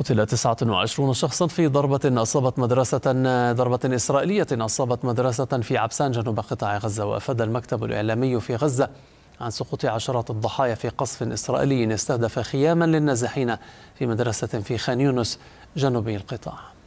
قتل 29 شخصا في ضربة إسرائيلية أصابت مدرسة في عبسان جنوب قطاع غزة. وأفاد المكتب الإعلامي في غزة عن سقوط عشرات الضحايا في قصف إسرائيلي استهدف خياما للنازحين في مدرسة في خان يونس جنوب القطاع.